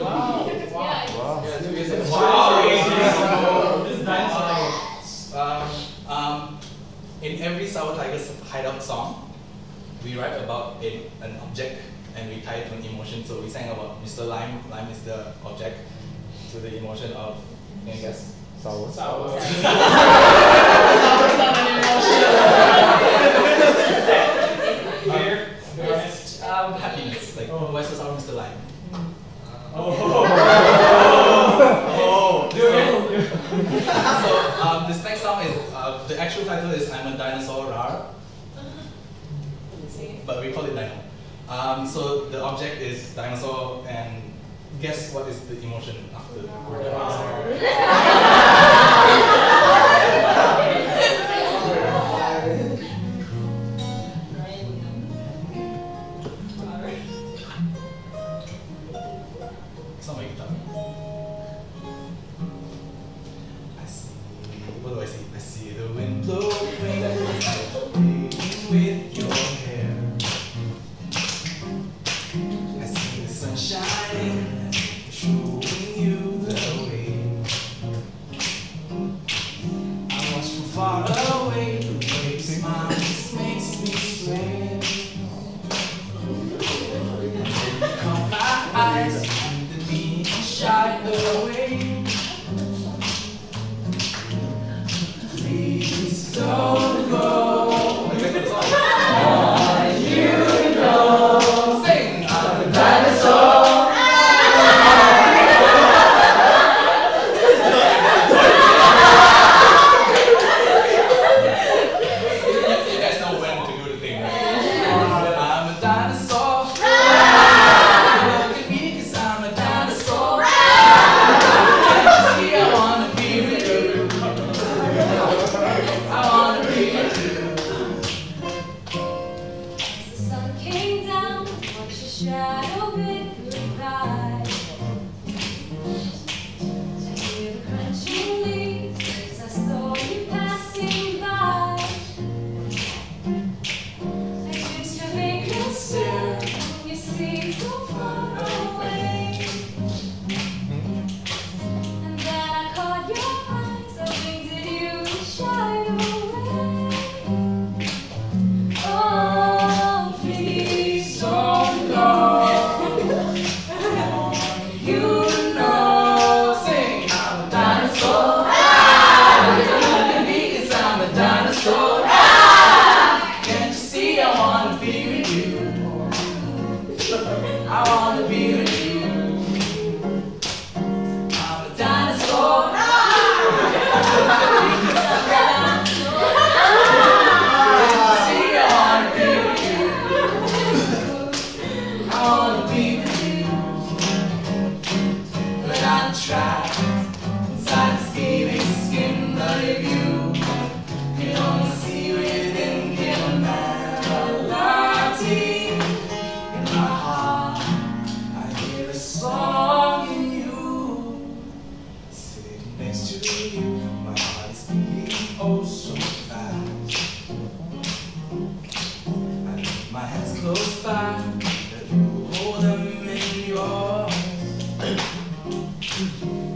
Wow. Wow. In every Sour Tiger's Hideout song, we write about an object and we tie it to an emotion. So we sang about Mr. Lime. Lime is the object, to the emotion of, can you guess? Sour. Sour. Happiness. Like, oh, where's the sour Mr. Lime? So this next song is, the actual title is I'm a Dinosaur Rar, but we call it Dino. So the object is dinosaur, and guess what is the emotion after the word Close by, that you hold them in yours.